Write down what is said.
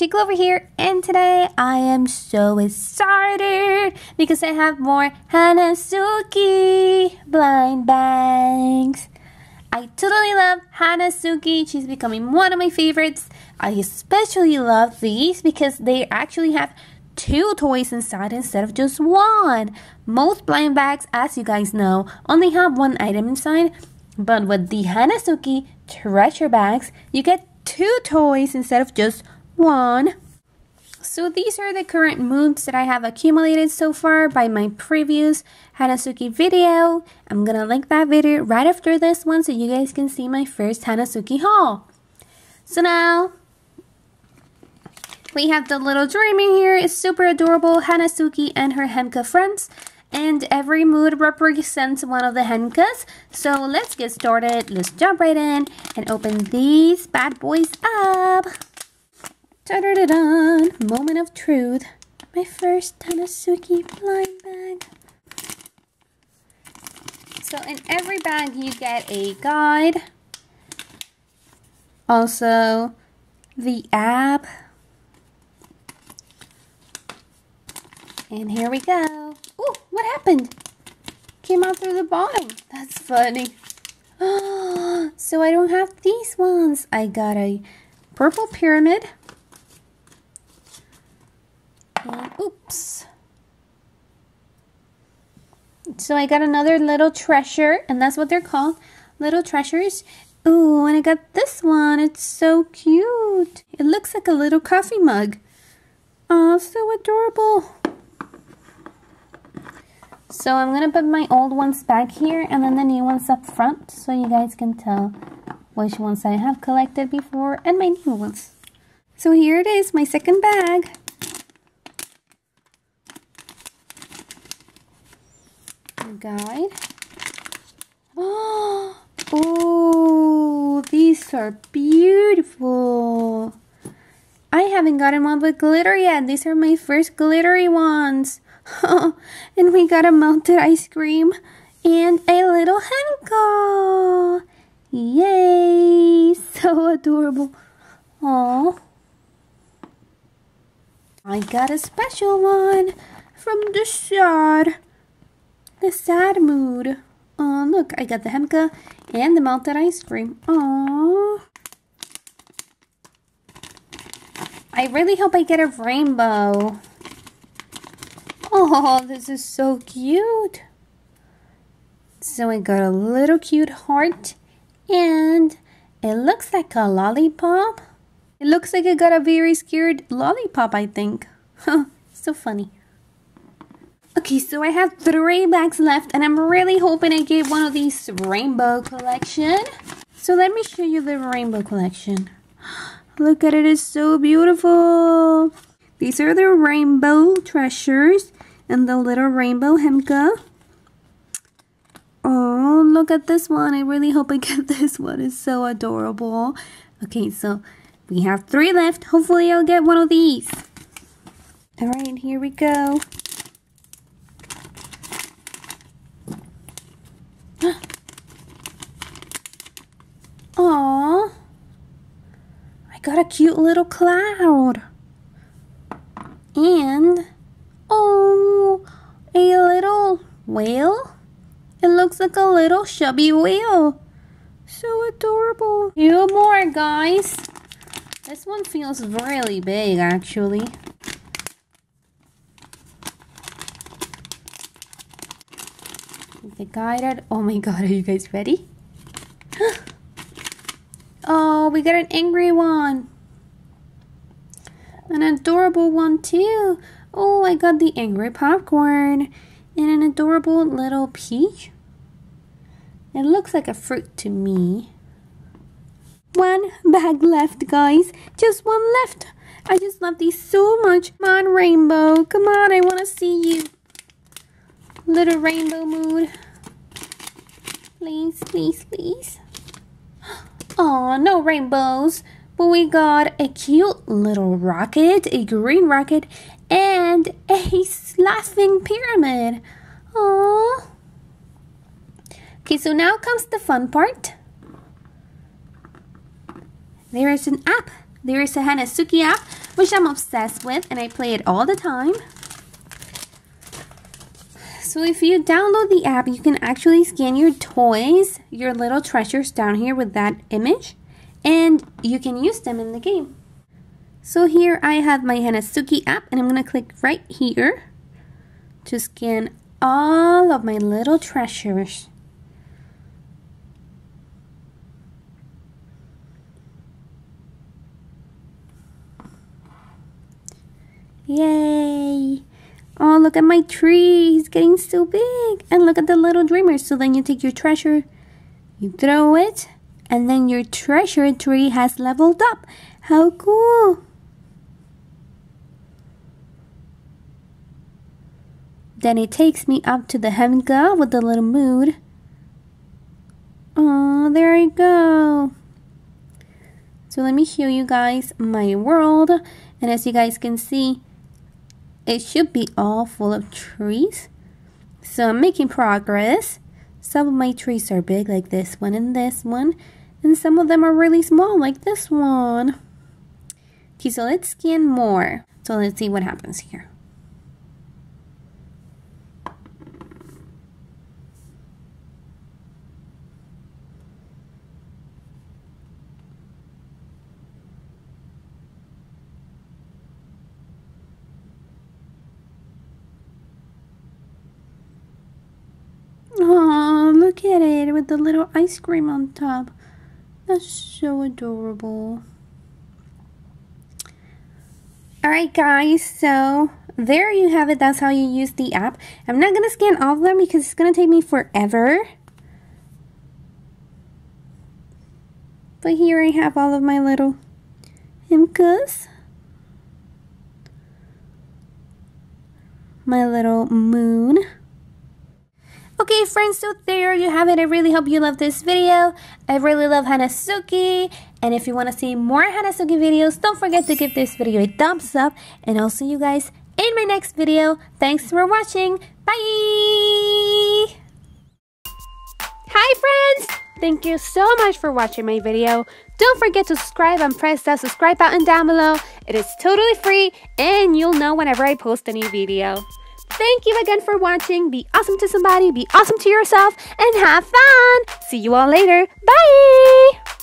Peachy Clover here, and today I am so excited because I have more Hanazuki blind bags. I totally love Hanazuki. She's becoming one of my favorites. I especially love these because they actually have two toys inside instead of just one. Most blind bags, as you guys know, only have one item inside, but with the Hanazuki treasure bags, you get two toys instead of just one. So these are the current moves that I have accumulated so far by my previous Hanazuki video. I'm gonna link that video right after this one so you guys can see my first Hanazuki haul. So now we have the little dream in here. It's super adorable, Hanazuki and her Hemka friends. And every mood represents one of the Hemkas. So let's get started. Let's jump right in and open these bad boys up. Ta-da-da-da! Moment of truth. My first Hanazuki blind bag. So in every bag you get a guide. Also the app. And here we go. Ooh, what happened? Came out through the bottom. That's funny. Oh, so I don't have these ones. I got a purple pyramid. And, oops. So I got another little treasure, and that's what they're called, little treasures. Ooh, and I got this one. It's so cute. It looks like a little coffee mug. Oh, so adorable. So I'm going to put my old ones back here and then the new ones up front so you guys can tell which ones I have collected before and my new ones. So here it is, my second bag. Guide. Oh, these are beautiful. I haven't gotten one with glitter yet. These are my first glittery ones. And we got a melted ice cream and a little Hemka. Yay! So adorable. Aww. I got a special one from the shard. The sad mood. Oh, look, I got the Hemka and the melted ice cream. Aww. I really hope I get a rainbow. Oh, this is so cute. So I got a little cute heart and it looks like a lollipop. It looks like I got a very scared lollipop, I think. So funny. Okay, so I have three bags left and I'm really hoping I get one of these rainbow collection. So let me show you the rainbow collection. Look at it, it's so beautiful. These are the rainbow treasures and the little rainbow Hemka. Oh, look at this one. I really hope I get this one. It's so adorable. Okay, so we have three left. Hopefully I'll get one of these. All right, here we go. Aww. I got a cute little cloud. And, oh, a little whale. It looks like a little chubby whale. So adorable. Two more, guys. This one feels really big, actually. The guided. Oh my god, are you guys ready? Oh, we got an angry one. An adorable one too. Oh, I got the angry popcorn and an adorable little peach. It looks like a fruit to me. One bag left, guys. Just one left. I just love these so much. Come on, rainbow. Come on, I want to see you. Little rainbow mood. Please, please, please. Oh, no rainbows. But we got a cute little rocket, a green rocket, and a laughing pyramid. Aww. Okay, so now comes the fun part. There is an app. There is a Hanazuki app. which I'm obsessed with and I play it all the time. So if you download the app, you can actually scan your toys, your little treasures down here with that image, and you can use them in the game. So here I have my Hanazuki app, and I'm going to click right here to scan all of my little treasures. Yay! Oh, look at my tree, he's getting so big. And look at the little dreamer. So then you take your treasure, you throw it, and then your treasure tree has leveled up. How cool! Then it takes me up to the Hemka with the little mood. Oh, there I go. So let me show you guys my world. And as you guys can see, it should be all full of trees. So I'm making progress. Some of my trees are big like this one and this one. And some of them are really small like this one. Okay, so let's scan more. So let's see what happens here. Oh, look at it with the little ice cream on top. That's so adorable. Alright guys, so there you have it. That's how you use the app. I'm not going to scan all of them because it's going to take me forever. But here I have all of my little Hemkas. My little moon. Okay friends, so there you have it. I really hope you love this video. I really love Hanazuki. And if you want to see more Hanazuki videos, don't forget to give this video a thumbs up. And I'll see you guys in my next video. Thanks for watching. Bye! Hi friends! Thank you so much for watching my video. Don't forget to subscribe and press that subscribe button down below. It is totally free and you'll know whenever I post a new video. Thank you again for watching. Be awesome to somebody, be awesome to yourself, and have fun. See you all later. Bye.